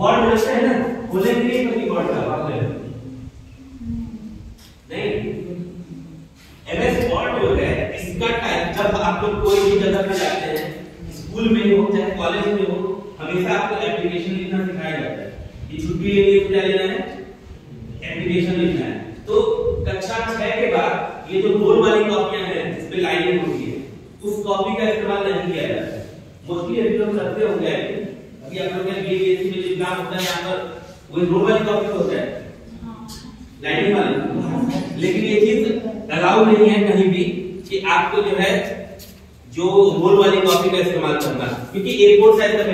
Word जैसे है ना, बोले नहीं तो नहीं वर्ड का भाग है नहीं। एमएस वर्ड जो है इसका टाइम जब आप लोग कोई भी जगह पे जाते हैं, स्कूल में हो चाहे कॉलेज में हो, हमेशा आपको एप्लीकेशन लिखना सिखाया जाता है कि छुट्टी के लिए क्या लेना है, एप्लीकेशन लिखना है। तो कक्षा 6 के बाद ये जो गोल वाली कॉपियां हैं इसमें लाइनिंग होती है, उस कॉपी का इस्तेमाल नहीं किया जाता है। मोस्टली अभी लोग करते होंगे कि आप लोग के बीएससी में जो एग्जाम होता है यहां पर वो ग्लोबल कॉपी होता है, लाइनिंग वाले। लेकिन ये चीज अलाउ नहीं है कहीं भी कि आपको जो है जो रोल वाली कॉपी का इस्तेमाल करना, क्योंकि A4 साइज का